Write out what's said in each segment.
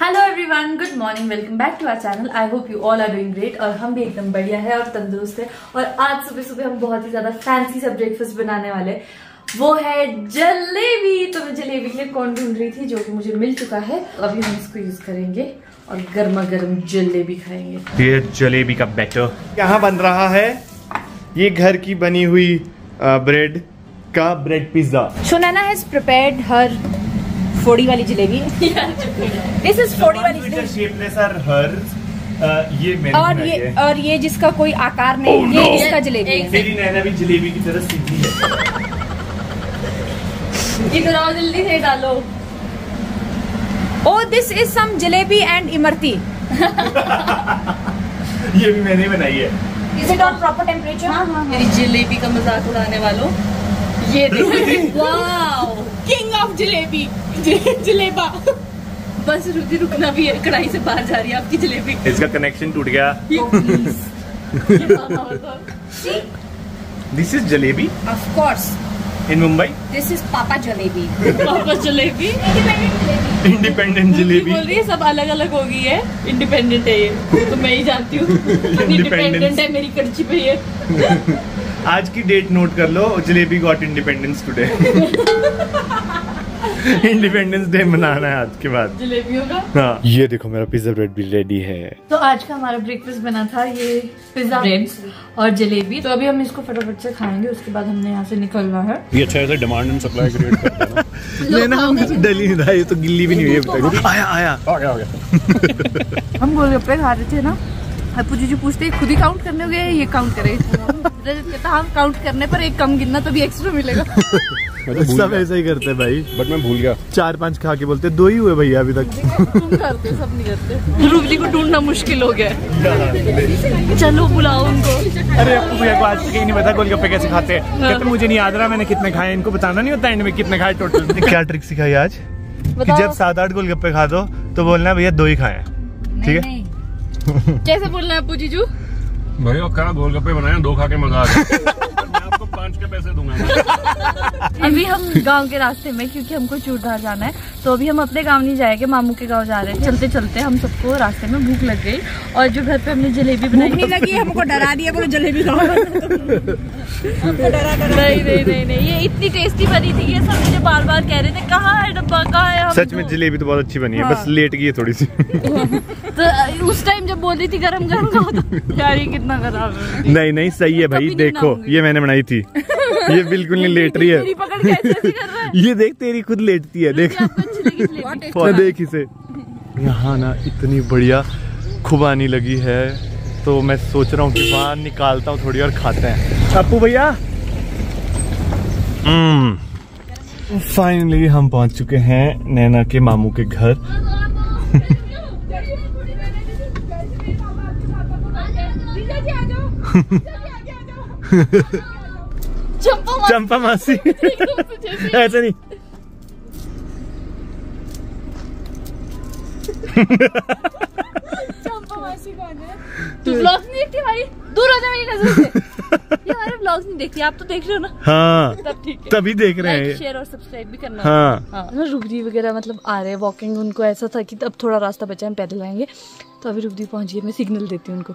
Hello everyone, good morning, welcome back to our channel. I hope you all are doing great और हम भी एकदम बढ़िया है और तंदुरुस्त है। और आज सुबह सुबह हम बहुत ही ज्यादा फैंसी सा ब्रेकफास्ट बनाने वाले हैं, वो है जलेबी। तो मैं जलेबी के लिए कौन ढूंढ रही थी, जो कि मुझे मिल चुका है। अभी हम इसको यूज करेंगे और गर्मा गर्म जलेबी खाएंगे। ये जलेबी का बैटर यहाँ बन रहा है, ये घर की बनी हुई ब्रेड का ब्रेड पिज्जा। सोनाना हैज प्रिपेयर्ड हर फोड़ी वाली जलेबी। दिस इज फोड़ी वाली शेपलेस आर हर्स। ये जिसका कोई आकार नहीं, ये इसका जलेबी है। मेरी नैना भी जलेबी की तरह सीधी है। इतना जल्दी से डालो। Oh, this is some jalebi and Imarti. ये भी मैंने बनाई है। Is it on proper temperature? हाँ। जलेबी का मजाक उड़ाने वालों, ये देखो। वाव, किंग ऑफ जलेबी, जलेबा। बस रुदी, रुकना भी है, कढ़ाई से बाहर जा रही है आपकी जलेबी। इसका कनेक्शन टूट गया। This is jalebi of course in Mumbai. This is पापा जलेबी। पापा जलेबी, इंडिपेंडेंट जलेबी बोल रही है। सब अलग अलग हो गई है, इंडिपेंडेंट है ये तो मैं ही जानती हूँ। इंडिपेंडेंट है मेरी कर्ची पे ये। आज की डेट नोट कर लो, jalebi got independence today. Independence day मनाना है आज के बाद, जलेबियों का। हाँ, ये देखो मेरा पिज्जा ब्रेड भी रेडी है। तो आज का हमारा ब्रेकफास्ट बना था ये पिज्जा ब्रेड और जलेबी। तो अभी हम इसको फटाफट से खाएंगे, उसके बाद हमने यहाँ से निकलना है। ये अच्छा है, डिमांड एंड सप्लाई क्रिएट करता है लेना। हम दिल्ली में था, ये तो गिल्ली भी नहीं हुई। आया हम गोलगप्पे खा रहे थे ना, हप्पू जी पूछते खुद ही काउंट करने हो गया, ये काउंट करे। कहता हम काउंट करने पर एक कम गिनना तभी एक्स्ट्रा मिलेगा। सब ऐसा ही करते भाई, बट मैं भूल गया। 4-5 खा के बोलते 2 ही हुए भैया अभी तक। तुम करते, सब नहीं करते। रूबली को ढूंढना मुश्किल हो गया। चलो बुलाओ उनको। अरे भैया को आज तक नहीं पता गोलगप्पे कैसे खाते हैं। मुझे नहीं याद रहा मैंने कितने खाए, इनको बताना नहीं होता एंड में कितने खाए टोटल। क्या ट्रिक सिखाई आज कि जब 7-8 गोलगप्पे खा दो तो बोलना भैया 2 ही खाए, ठीक है? कैसे बोलना है अप्पू जीजू? भैया क्या गोलगप्पे बनाए, 2 खा के मजा आ गया। मैं आपको 5 के पैसे दूंगा। अभी हम गांव के रास्ते में, क्योंकि हमको चूड़धार जाना है, तो अभी हम अपने गांव नहीं जाएंगे, मामू के गांव जा रहे हैं। चलते चलते हम सबको रास्ते में भूख लग गई और जो घर पे हमने जलेबी बनाई लगी, हमको डरा दिया बोलो जलेबी खाओ। नहीं, ये इतनी टेस्टी बनी थी। ये सब मुझे बार बार कह रहे थे कहाँ है डब्बा, कहाँ है। सच में जलेबी तो बहुत अच्छी बनी है, बस लेट गई है थोड़ी सी। तो उस टाइम जब बोल रही थी गरम गरम खाओ, यार ये कितना खराब है। नहीं सही है भाई, देखो ये मैंने बनाई थी। ये बिल्कुल नहीं लेट रही है, ये देख तेरी खुद लेटती है, देख देख इसे। यहाँ ना इतनी बढ़िया खुबानी लगी है, तो मैं सोच रहा हूँ कि बाहर निकालता हूँ थोड़ी और खाते हैं। अप्पू भैया फाइनली हम पहुँच चुके हैं नैना के मामू के घर। चंपा मासी ऐसे नहीं। तू ब्लॉग नहीं देखती भाई, दूर हो जा मेरी नजर से। ये हमारे ब्लॉग नहीं देखती, आप तो देख रहे हो ना। हाँ, तब ठीक है, तभी देख रहे हैं। शेयर और सब्सक्राइब भी करना। हाँ। रुबदी वगैरह मतलब आ रहे हैं वॉकिंग, उनको ऐसा था कि अब थोड़ा रास्ता बचा है, हम पैदल आएंगे। तो अभी रुबदी पहुंच गई, मैं सिग्नल देती हूँ उनको।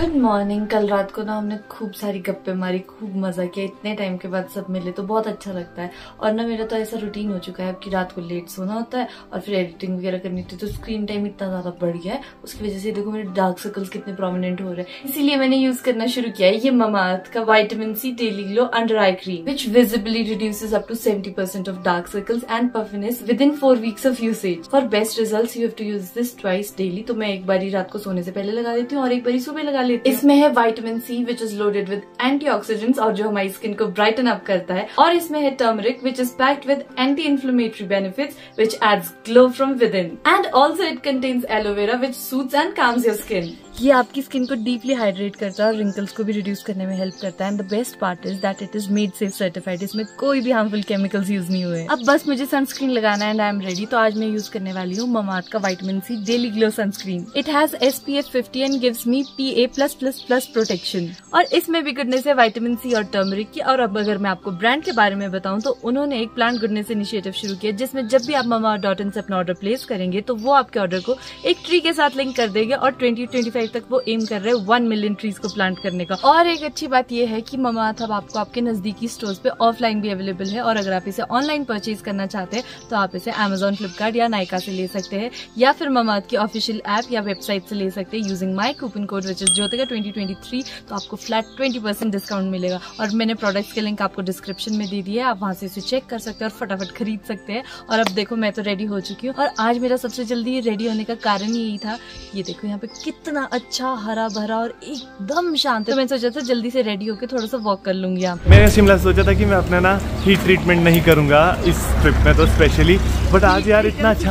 Good morning. कल रात को ना हमने खूब सारी गप्पे मारी, खूब मजा किया। इतने टाइम के बाद सब मिले तो बहुत अच्छा लगता है। और ना मेरा तो ऐसा रूटीन हो चुका है कि रात को लेट सोना होता है और फिर एडिटिंग वगैरह करनी होती है, तो स्क्रीन टाइम इतना ज्यादा बढ़ गया है। उसकी वजह से देखो मेरे डार्क सर्कल्स कितने प्रोमिनेंट हो रहे हैं। इसीलिए मैंने यूज करना शुरू किया है ये ममाअर्थ का vitamin C daily glow under eye cream, which visibly reduces up to 70% of dark circles and puffiness within 4 weeks of usage. For best results you have to use this twice daily. तो मैं एक बार ही रात को सोने से पहले लगा देती हूँ और एक बार सुबह लगा लेती। इसमें है vitamin C which is loaded with antioxidants और जो हमारी स्किन को ब्राइटन अप करता है। और इसमें है turmeric which is packed with anti inflammatory benefits which aids glow from within, and also it contains aloe vera which soothes and calms your skin. ये आपकी स्किन को डीपली हाइड्रेट करता है और रिंकल्स को भी रिड्यूस करने में हेल्प करता है। And the best part is that it is made safe certified. इसमें कोई भी हार्मफुल केमिकल्स यूज नहीं हुए। अब बस मुझे सनस्क्रीन लगाना है एंड आई एम रेडी। तो आज मैं यूज करने वाली हूँ ममाअर्थ का vitamin C daily glow sunscreen. It has SPF 50 and gives me PA+ plus plus plus protection. और इसमें भी गुडनेस है विटामिन सी और टर्मरिक की। और अब अगर मैं आपको ब्रांड के बारे में बताऊं तो उन्होंने एक प्लांट गुडनेस इनिशिएटिव शुरू किया, जिसमें जब भी आप mamaearth.in से अपना ऑर्डर प्लेस करेंगे तो वो आपके ऑर्डर को एक ट्री के साथ लिंक कर देगा। और 2025 तक वो एम कर रहे हैं 1 मिलियन ट्रीज को प्लांट करने का। और एक अच्छी बात यह है कि ममाअर्थ अब आपको आपके नजदीकी स्टोर्स पे ऑफलाइन भी अवेलेबल है। और अगर आप इसे ऑनलाइन परचेज करना चाहते हैं तो आप इसे Amazon, Flipkart या Nykaa से ले सकते हैं, या फिर ममाअर्थ की ऑफिशियल ऐप या वेबसाइट से ले सकते हैं using my coupon code which is Jyotika 2023, तो आपको फ्लैट 20% डिस्काउंट मिलेगा। और मैंने प्रोडक्ट्स के लिंक आपको डिस्क्रिप्शन में दे दिया है, आप वहां से इसे चेक कर सकते हैं और फटाफट खरीद सकते हैं। और अब देखो मैं तो रेडी हो चुकी हूँ, और आज मेरा सबसे जल्दी रेडी होने का कारण यही था। ये देखो यहाँ पे कितना अच्छा हरा भरा और एकदम शांत है। तो मैंने सोचा था जल्दी से रेडी होकर थोड़ा सा वॉक कर लूंगी। यहाँ मैंने शिमला सोचा था कि मैं अपना ना हीट ट्रीटमेंट नहीं करूंगा इस ट्रिप में तो स्पेशली, बट आज यार इतना अच्छा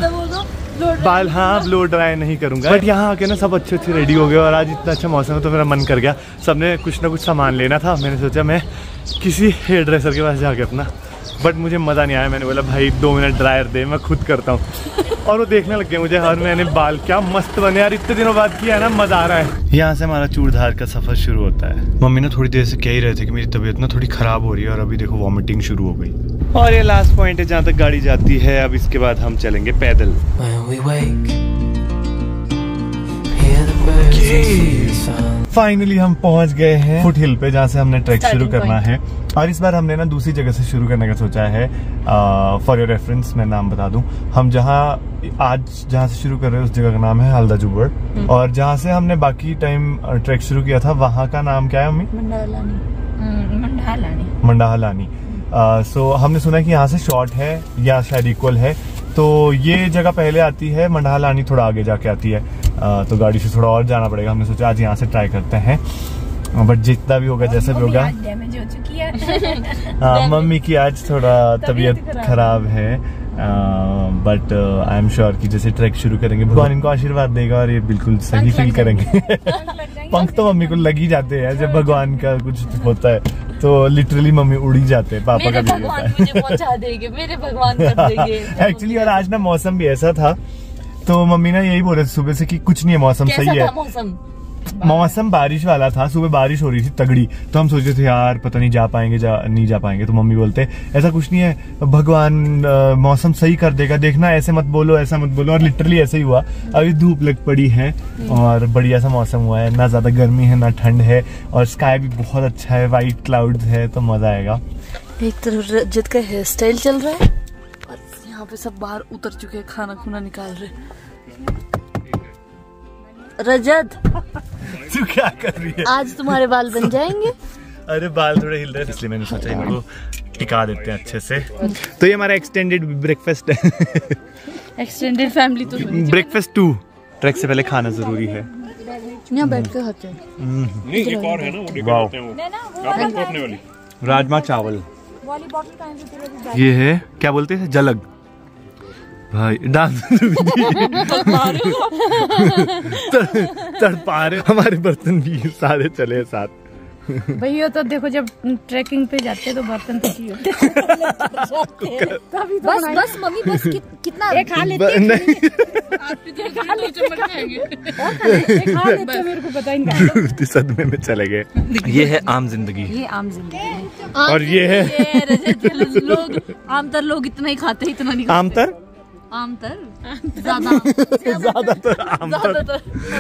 बाल, हाँ ब्लो ड्राई नहीं करूंगा, बट यहाँ आके ना सब अच्छे अच्छे रेडी हो गए। और आज इतना अच्छा मौसम है तो मेरा मन कर गया, सबने कुछ ना कुछ सामान लेना था। मैंने सोचा मैं किसी हेयर ड्रेसर के पास जाके अपना, बट मुझे मज़ा नहीं आया। मैंने बोला भाई 2 मिनट ड्रायर दे, मैं खुद करता हूँ। और वो देखने लग गया मुझे, और मैंने बाल क्या मस्त बने यार, इतने दिनों बाद किया है ना, मज़ा आ रहा है। यहाँ से हमारा चूड़धार का सफ़र शुरू होता है। मम्मी ना थोड़ी देर से कह ही रहे थे कि मेरी तबीयत ना थोड़ी ख़राब हो रही है, और अभी देखो वॉमिटिंग शुरू हो गई। और ये लास्ट पॉइंट है जहाँ तक गाड़ी जाती है। अब इसके बाद हम चलेंगे पैदल। फाइनली हम पहुंच गए हैं फुट हिल पे, जहाँ से हमने ट्रैक शुरू करना है। और इस बार हमने ना दूसरी जगह से शुरू करने का सोचा है। फॉर योर रेफरेंस मैं नाम बता दूं, हम आज जहाँ से शुरू कर रहे हैं उस जगह का नाम है हल्दा जुब्बड़, और जहाँ से हमने बाकी टाइम ट्रैक शुरू किया था वहाँ का नाम क्या है मम्मी? मंडालानी। सो हमने सुना कि यहाँ से शॉर्ट है या शायद इक्वल है, तो ये जगह पहले आती है, मंडालानी थोड़ा आगे जाके आती है। तो गाड़ी से थोड़ा और जाना पड़ेगा। हमने सोचा आज यहाँ से ट्राई करते हैं, बट जितना भी होगा जैसे भी होगा। डैमेज हो चुकी है। मम्मी की आज थोड़ा तबीयत खराब है, बट आई एम श्योर कि जैसे ट्रैक शुरू करेंगे भगवान इनको आशीर्वाद देगा और ये बिल्कुल सही फील करेंगे। पंख तो मम्मी को लग ही जाते हैं जब भगवान का कुछ होता है, तो लिटरली मम्मी उड़ी जाते हैं, पापा का भी होता है। मुझे पहुंचा देंगे, मेरे भगवान कर देंगे एक्चुअली। और आज ना मौसम भी ऐसा था, तो मम्मी ना यही बोल रहे थे सुबह से कि कुछ नहीं है, मौसम सही है। मौसम बारिश वाला था, सुबह बारिश हो रही थी तगड़ी, तो हम सोचे थे यार पता नहीं जा पाएंगे नहीं जा पाएंगे। तो मम्मी बोलते ऐसा कुछ नहीं है, भगवान मौसम सही कर देगा, देखना, ऐसे मत बोलो ऐसा मत बोलो। और लिटरली ऐसे ही हुआ। अभी धूप लग पड़ी है और बढ़िया सा मौसम हुआ है, ना ज्यादा गर्मी है ना ठंड है, और स्काई भी बहुत अच्छा है, व्हाइट क्लाउड्स है, तो मजा आएगा। एक तरफ रजत का हेयर स्टाइल चल रहा है और यहाँ पे सब बाहर उतर चुके हैं, खाना खुना निकाल रहे। रजत तू क्या कर रही है? आज तुम्हारे बाल बन जाएंगे। अरे बाल थोड़े हिल रहे थे इसलिए मैंने सोचा इनको टिका देते हैं अच्छे से। तो ये हमारा एक्सटेंडेड ब्रेकफास्ट है। एक्सटेंडेड फैमिली तो ब्रेकफास्ट टू। ट्रैक से पहले खाना जरूरी है, यहाँ बैठ के खाते हैं। नहीं एक और है ना वो डिब्बा होते हैं, वो राजमा चावल ये है, क्या बोलते हैं जलग भाई, डांस तड़पा रहे। हमारे बर्तन भी सारे चले साथ भैया। तो देखो जब ट्रैकिंग पे जाते हैं तो बर्तन बस मम्मी बस कितना खा लेते हैं, मेरे को पता ही नहीं। सदमे में चले गए। ये है आम जिंदगी, ये आम जिंदगी। और ये है लोग आमतर, लोग इतना ही खाते हैं, इतना नहीं आमतर ज़्यादातर।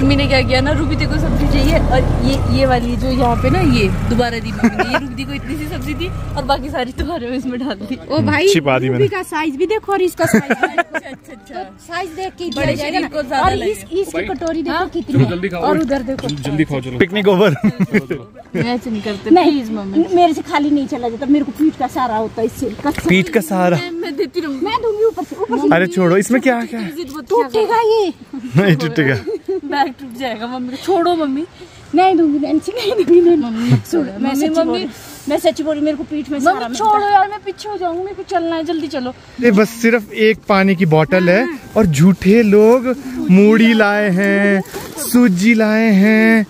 मम्मी ने क्या किया ना, रूबी देखो सब्जी चाहिए, और ये वाली जो यहाँ पे ना ये दोबारा दी मम्मी ने, ये रूबी को इतनी सी सब्जी दी और बाकी सारी तुम्हारे में इसमें डाल दी। ओ भाई रूबी का साइज भी देखो और इसका साइज देख के बड़े जाएगा ना। और इसकी कटोरी देखो कितनी, और उधर देखो जल्दी खाओ चलो। पिकनिक ओवर मैच नहीं करते नहीं इस मम्मी, मेरे से खाली नहीं चला जाता, मेरे को पीठ का सहारा होता है, इससे पीठ का सहारा मैं देती रहूँ, मैं दूंगी ऊपर। अरे छोड़ो, इसमें क्या क्या है, टूटेगा ये नहीं टूटेगा, बैग टूट जाएगा। मम्मी छोड़ो, मम्मी नहीं दूंगी, मैं सच बोल रही, मेरे को पीठ में सहारा। छोड़ो यार मैं पीछे हो जाऊंगी, मेरे को चलना है, जल्दी चलो। ये बस सिर्फ एक पानी की बोतल है और झूठे लोग मूढ़ी लाए हैं, सूजी लाए हैं,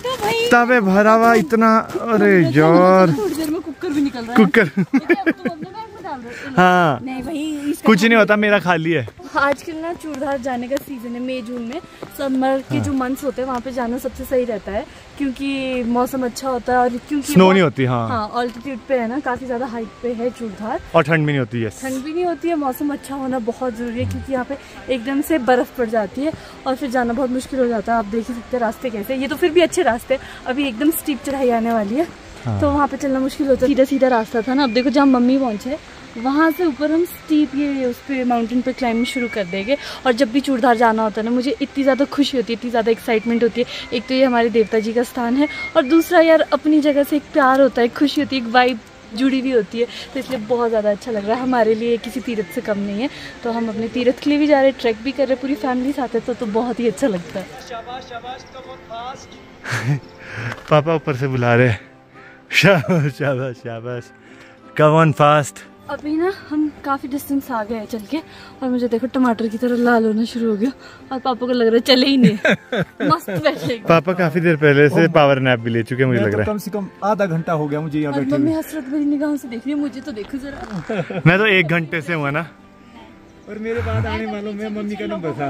तवे भरा हुआ इतना। अरे यार कुकर भी निकल रहा है, कुकर हाँ नहीं, कुछ नहीं होता, मेरा खाली है। आजकल ना चूड़धार जाने का सीजन है, मई जून में समर के जो मंथ्स होते हैं वहाँ पे जाना सबसे सही रहता है क्योंकि मौसम अच्छा होता है और क्योंकि स्नो नहीं होती। हाँ ऑल्टीट्यूड पे है ना, काफी ज्यादा हाइट पे है चूड़धार और ठंड भी नहीं होती है। ठंड भी नहीं होती है, मौसम अच्छा होना बहुत जरूरी है क्योंकि यहाँ पे एकदम से बर्फ पड़ जाती है और फिर जाना बहुत मुश्किल हो जाता है। आप देख ही सकते हैं रास्ते कैसे, ये तो फिर भी अच्छे रास्ते, अभी एकदम स्टीप चढ़ाई आने वाली है तो वहाँ पे चलना मुश्किल होता है। सीधा सीधा रास्ता था ना, अब देखो जहाँ मम्मी पहुँचे वहाँ से ऊपर हम स्टीप ये उस पर माउंटेन पे क्लाइंबिंग शुरू कर देंगे। और जब भी चूड़धार जाना होता है ना, मुझे इतनी ज़्यादा खुशी होती है, इतनी ज़्यादा एक्साइटमेंट होती है। एक तो ये हमारे देवता जी का स्थान है और दूसरा यार अपनी जगह से एक प्यार होता है, एक खुशी होती है, एक वाइब जुड़ी हुई होती है, तो इसलिए बहुत ज़्यादा अच्छा लग रहा है। हमारे लिए किसी तीर्थ से कम नहीं है, तो हम अपने तीर्थ के लिए भी जा रहे हैं, ट्रैक भी कर रहे हैं, पूरी फैमिली साथ है तो बहुत ही अच्छा लगता है। पापा ऊपर से बुला रहे हैं, शाबाश शाबाश शाबाश, कम ऑन फास्ट। अभी ना हम काफ़ी डिस्टेंस आ गए हैं चल के और मुझे देखो टमाटर की तरह लाल होना शुरू हो गया और पापा को लग रहा है चले ही नहीं। मस्त बैठे पापा, काफी देर पहले से पावर नैप भी ले चुके मुझे लग रहा है। कम से कम आधा घंटा हो गया मुझे यहाँ बैठे। मम्मी हसरत भरी निगाहों से देख रही है मुझे, तो देखो जरा। मैं तो 1 घंटे से हुआ ना और मेरे बाद आने वालों में मम्मी का नंबर था।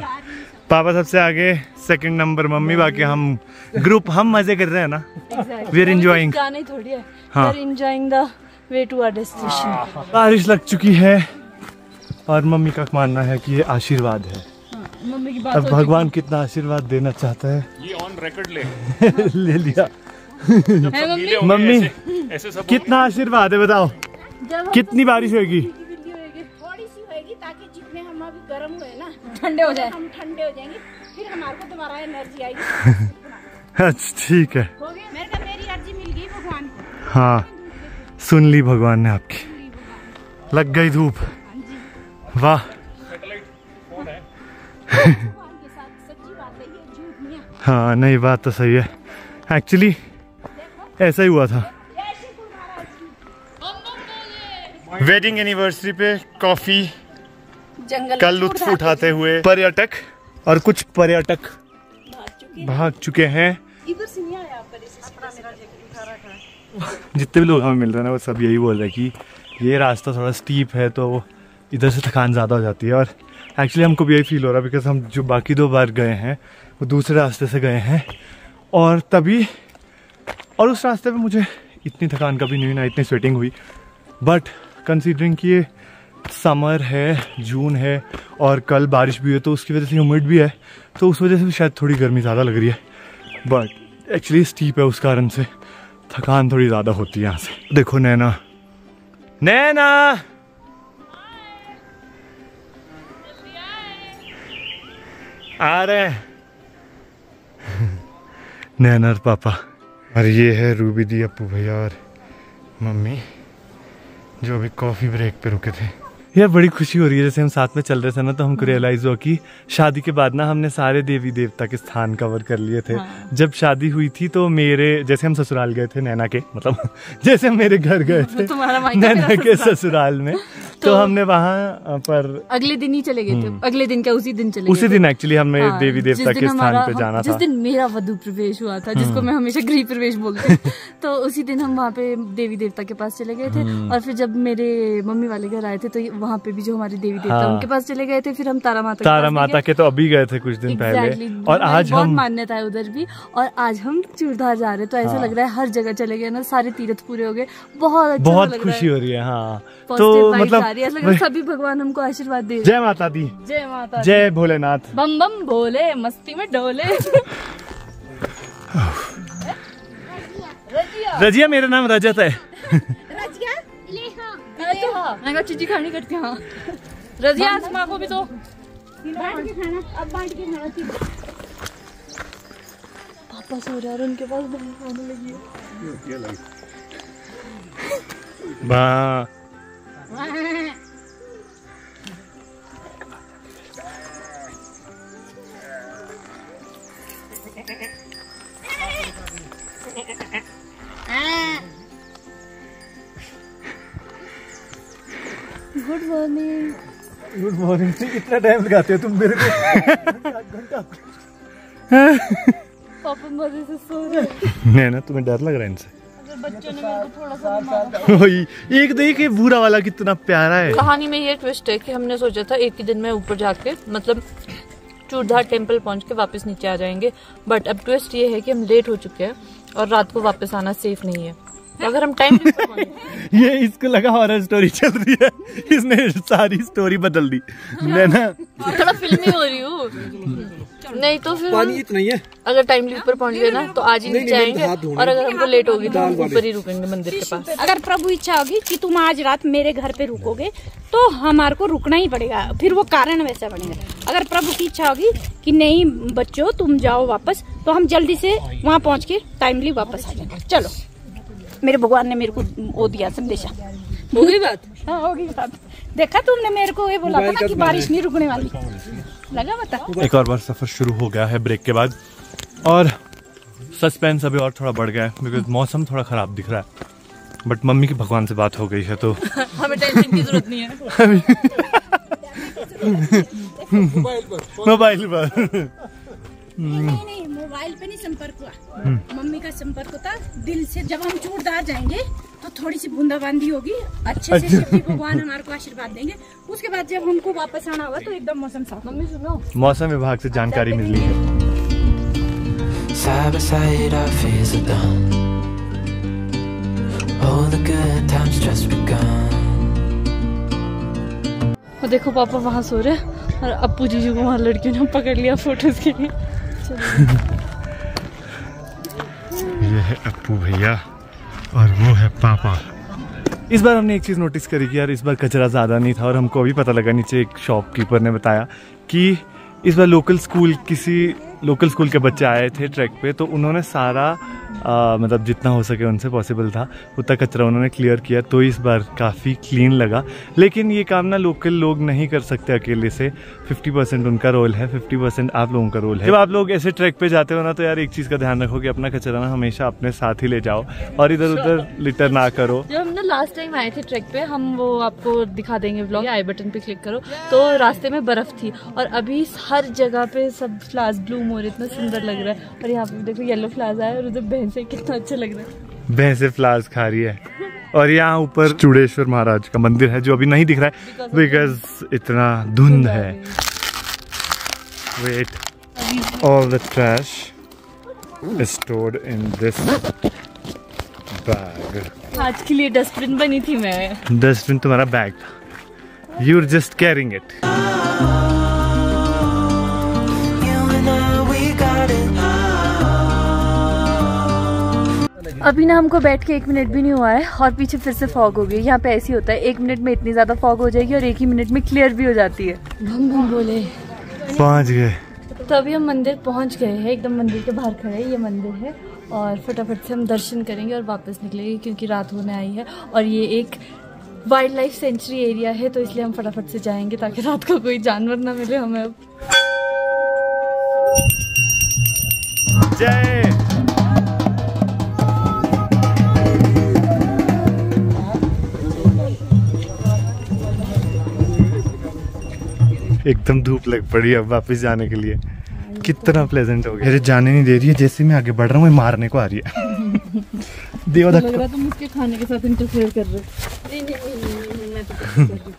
पापा सबसे आगे, सेकंड नंबर मम्मी, बाकी हम ग्रुप हम मजे कर रहे हैं ना। वी आर एंजॉयिंग, गाना ही थोड़ी है, we are enjoying the way to our destination. बारिश लग चुकी है और मम्मी का मानना है कि ये आशीर्वाद है। मम्मी की बात, अब भगवान कितना आशीर्वाद देना चाहता है ये ऑन रिकॉर्ड ले लिया। मम्मी कितना आशीर्वाद है बताओ, कितनी बारिश होगी? ताकि जितने हम अभी गर्म हुए ना ठंडे हो जाए, हम ठंडे हो जाएंगे फिर हमारे को दोबारा एनर्जी आएगी। ठीक है, हो गया मेरे को, मेरी एनर्जी मिल गई भगवान को। हाँ सुन ली भगवान ने आपकी, लग गई धूप। वाह हाँ नहीं बात तो सही है, एक्चुअली ऐसा ही हुआ था। वेडिंग एनिवर्सरी पे कॉफी का लुत्फ उठाते हुए पर्यटक और कुछ पर्यटक भाग चुके हैं। जितने भी लोग हमें मिल रहे हैं वो सब यही बोल रहे हैं कि ये रास्ता थोड़ा स्टीप है तो इधर से थकान ज़्यादा हो जाती है। और एक्चुअली हमको भी यही फील हो रहा है बिकॉज हम जो बाकी 2 बार गए हैं वो दूसरे रास्ते से गए हैं और तभी, और उस रास्ते पर मुझे इतनी थकान कभी नहीं हुई ना इतनी स्वेटिंग हुई। बट कंसीडरिंग कि ये समर है, जून है और कल बारिश भी है तो उसकी वजह से ह्यूमिड भी है तो उस वजह से भी शायद थोड़ी गर्मी ज़्यादा लग रही है। बट एक्चुअली स्टीप है उस कारण से थकान थोड़ी ज़्यादा होती है। यहाँ से देखो नैना, नैना आ रहे हैं। नैना और पापा, और ये है रूबी दी, अपू भैया और मम्मी जो अभी कॉफ़ी ब्रेक पे रुके थे। यार बड़ी खुशी हो रही है, जैसे हम साथ में चल रहे थे ना तो हमको रियलाइज़ हुआ कि शादी के बाद ना हमने सारे देवी देवता के स्थान कवर कर लिए थे। हाँ। जब शादी हुई थी तो मेरे जैसे हम ससुराल गए थे नैना के, मतलब जैसे हम मेरे घर गए थे नैना के ससुराल में तो हमने वहाँ पर अगले दिन ही चले गए थे। अगले दिन क्या उसी दिन चले, उसी दिन एक्चुअली हमने देवी देवता के स्थान पे जाना था, जिस दिन मेरा वधु प्रवेश हुआ था जिसको मैं हमेशा गृह प्रवेश बोलती हूँ। तो उसी दिन हम वहाँ पे देवी देवता के पास चले गए थे और फिर जब मेरे मम्मी वाले घर आए थे तो वहाँ पे भी जो हमारे देवी देवता उनके पास चले गए थे। फिर हम तारा माता के तो अभी गए थे कुछ दिन पहले और आज बहुत मान्यता है उधर भी। और आज हम चूड़धार जा रहे, तो ऐसा लग रहा है हर जगह चले गए ना, सारे तीर्थ पूरे हो गए, बहुत खुशी हो रही है। हाँ तो मतलब सभी भगवान हमको आशीर्वाद दे। जय माता दी, जय माता, जय भोलेनाथ, बम बम भोले मस्ती में डोले। रजिया, मेरा नाम रजत है। रजिया लेहा चीजी खानी करती हूँ। रजिया माँ को भी तो बांट के खाना, अब बांट के खाना। पापा सो रहे और उनके पास आने लगी बा। Good morning, good morning. इतना टाइम लगाते हो तुम मेरे को? 7 घंटा। पापा मजे से सो रहे हैं। नहीं ना, तुम्हें डर लग रहा है इनसे? बच्चों ने मेरे को थोड़ा सा मारा। एक देखिए भूरा वाला कितना प्यारा है। कहानी में ये ट्विस्ट है कि हमने सोचा था एक ही दिन में ऊपर जाके मतलब चूड़धार टेम्पल पहुंच के वापस नीचे आ जाएंगे, बट अब ट्विस्ट ये है कि हम लेट हो चुके हैं और रात को वापस आना सेफ नहीं है अगर हम टाइम ये इसको लगा हॉरर स्टोरी चल रही है, इसने सारी स्टोरी बदल दी। मैं ना थोड़ा फिल्मी हो रही हूँ नहीं तो फिर पानी इतना ही है। अगर टाइमली ऊपर पहुँच गए ना तो आज ही नहीं जाएंगे और अगर हमको लेट होगी तो ऊपर ही रुकेंगे मंदिर के पास। अगर प्रभु इच्छा होगी कि तुम आज रात मेरे घर पे रुकोगे तो हमारे को रुकना ही पड़ेगा, फिर वो कारण वैसा बनेगा। अगर प्रभु की इच्छा होगी कि नहीं बच्चों तुम जाओ वापस तो हम जल्दी से वहाँ पहुँच के टाइमली वापस आ जाएंगे। चलो मेरे भगवान ने मेरे को वो दिया संदेशा। होगी बात, हाँ होगी बात। देखा तुमने मेरे को ये बोला था ना कि बारिश नहीं रुकने वाली, लगा बता। एक और बार सफर शुरू हो गया है ब्रेक के बाद और सस्पेंस अभी और थोड़ा बढ़ गया है बिकॉज मौसम थोड़ा खराब दिख रहा है, बट मम्मी की भगवान से बात हो गई है तो हमें टेंशन की जरूरत नहीं है। मोबाइल पर नहीं मोबाइल पे नहीं संपर्क हुआ, मम्मी का संपर्क होता दिल से। जब हम चूड़धार जाएंगे तो थोड़ी सी बूंदाबांदी होगी, अच्छे से भगवान हमारे को आशीर्वाद देंगे। उसके बाद जब हमको वापस आना होगा तो एकदम मौसम साफ। मम्मी सुनो, मौसम विभाग से जानकारी मिली है। देखो पापा वहाँ सो रहे हैं और अप्पू जीजू को वहाँ लड़कियों ने पकड़ लिया फोटोज के लिए। ये है अप्पू भैया और वो है पापा। इस बार हमने एक चीज़ नोटिस करी कि यार इस बार कचरा ज़्यादा नहीं था और हमको अभी पता लगा, नीचे एक शॉपकीपर ने बताया कि इस बार किसी लोकल स्कूल के बच्चे आए थे ट्रैक पे, तो उन्होंने सारा मतलब जितना हो सके उनसे पॉसिबल था उतना कचरा उन्होंने क्लियर किया, तो इस बार काफ़ी क्लीन लगा। लेकिन ये काम ना लोकल लोग नहीं कर सकते अकेले से, 50% उनका रोल है, 50% आप लोगों का रोल है। जब आप लोग ऐसे ट्रैक पे जाते हो ना तो यार एक चीज़ का ध्यान रखो कि अपना कचरा ना हमेशा अपने साथ ही ले जाओ और इधर उधर लिटर ना करो। जब हम ना लास्ट टाइम आए थे ट्रैक पे, हम वो आपको दिखा देंगे व्लॉग, आई बटन पे क्लिक करो, तो रास्ते में बर्फ़ थी और अभी हर जगह पे सब फ्लावर्स ब्लूम हो रहे, इतना सुंदर लग रहा है। और यहाँ पे देखो येलो फ्लावर्स आए और उधर भैंसे, कितना अच्छा लग रहा है, भैंसे फ्लावर्स खा रही है। और यहाँ ऊपर चुड़ेश्वर महाराज का मंदिर है जो अभी नहीं दिख रहा है बिकॉज इतना धुंध है। Wait, all the trash is stored in this bag. आज के लिए डस्टबिन बनी थी मैं, डस्टबिन तुम्हारा बैग था, you are just carrying it. अभी ना हमको बैठ के 1 मिनट भी नहीं हुआ है और पीछे फिर से फॉग हो गई। यहाँ पे ऐसे ही होता है, 1 मिनट में इतनी ज्यादा फॉग हो जाएगी और 1 ही मिनट में क्लियर भी हो जाती है। हम बोले पहुँच गए, तो अभी हम मंदिर पहुँच गए हैं, एकदम मंदिर के बाहर खड़े हैं। ये मंदिर है और फटाफट से हम दर्शन करेंगे और वापस निकलेंगे क्योंकि रात होने आई है और ये एक वाइल्ड लाइफ सेंचुरी एरिया है, तो इसलिए हम फटाफट से जाएंगे ताकि रात को कोई जानवर ना मिले हमें। अब जय एकदम धूप लग पड़ी अब वापस जाने के लिए, कितना प्लेजेंट हो गया। मेरे जाने नहीं दे रही है, जैसे मैं आगे बढ़ रहा हूँ मारने को आ रही है। देवा लग रहा तुम उसके खाने के साथ इंटरफेयर कर रहे हो। नहीं नहीं मैं तो कर रही।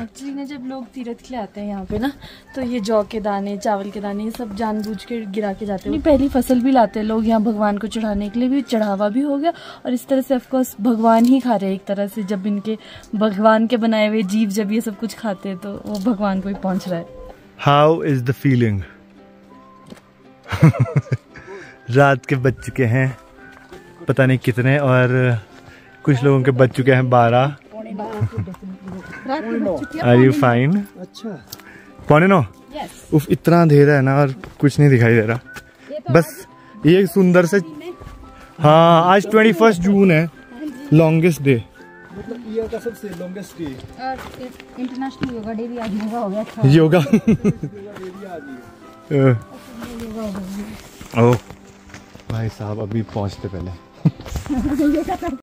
एक्चुअली ना जब लोग तीर्थ के लिए आते हैं यहाँ पे ना तो ये जौ के दाने, चावल के दाने, ये सब जानबूझ के गिरा के जाते हैं। पहली फसल भी लाते हैं लोग यहाँ भगवान को चढ़ाने के लिए, भी चढ़ावा भी हो गया और इस तरह से ऑफकोर्स भगवान ही खा रहे हैं एक तरह से। जब इनके भगवान के बनाए हुए जीव जब ये सब कुछ खाते हैं तो वो भगवान को ही पहुँच रहा है। How is the feeling? रात के बच चुके हैं पता नहीं कितने और कुछ लोगों के बच चुके हैं 12। Are you fine? अच्छा। पौने नो? Yes. उफ इतना अंधेरा है ना और कुछ नहीं दिखाई दे रहा, बस ये सुंदर से। हाँ आज 21 जून है, लॉन्गेस्ट डे मतलब ईयर का सबसे लॉन्गेस्ट डे। और इंटरनेशनल योगा डे भी आज होगा, हो गया योगा डे भी आज। ओ भाई साहब अभी पहुंचते पहले